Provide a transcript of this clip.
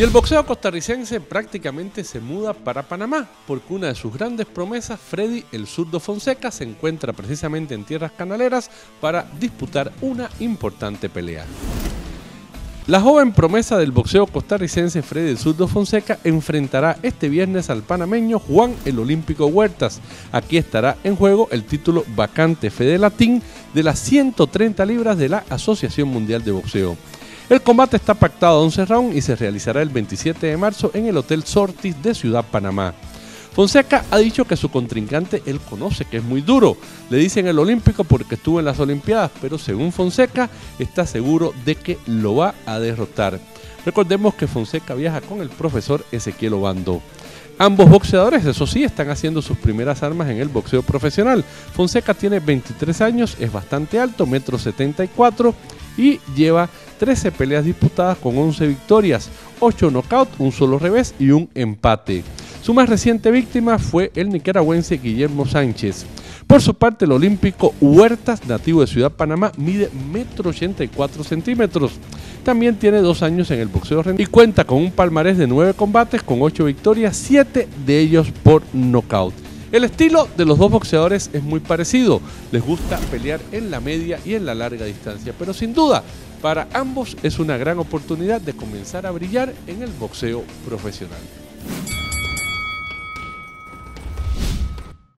Y el boxeo costarricense prácticamente se muda para Panamá, porque una de sus grandes promesas, Freddy el Zurdo Fonseca, se encuentra precisamente en tierras canaleras para disputar una importante pelea. La joven promesa del boxeo costarricense Freddy el Zurdo Fonseca enfrentará este viernes al panameño Juan el Olímpico Huertas. Aquí estará en juego el título vacante Fedelatin de las 130 libras de la Asociación Mundial de Boxeo. El combate está pactado a 11 rounds y se realizará el 27 de marzo en el Hotel Sortis de Ciudad Panamá. Fonseca ha dicho que su contrincante él conoce que es muy duro. Le dicen el Olímpico porque estuvo en las Olimpiadas, pero según Fonseca está seguro de que lo va a derrotar. Recordemos que Fonseca viaja con el profesor Ezequiel Obando. Ambos boxeadores, eso sí, están haciendo sus primeras armas en el boxeo profesional. Fonseca tiene 23 años, es bastante alto, 1,74 m, y lleva 13 peleas disputadas con 11 victorias, 8 knockouts, un solo revés y un empate. Su más reciente víctima fue el nicaragüense Guillermo Sánchez. Por su parte, el Olímpico Huertas, nativo de Ciudad Panamá, mide 1,84 m. También tiene 2 años en el boxeo y cuenta con un palmarés de 9 combates con 8 victorias, 7 de ellos por nocaut. El estilo de los dos boxeadores es muy parecido. Les gusta pelear en la media y en la larga distancia, pero sin duda, para ambos es una gran oportunidad de comenzar a brillar en el boxeo profesional.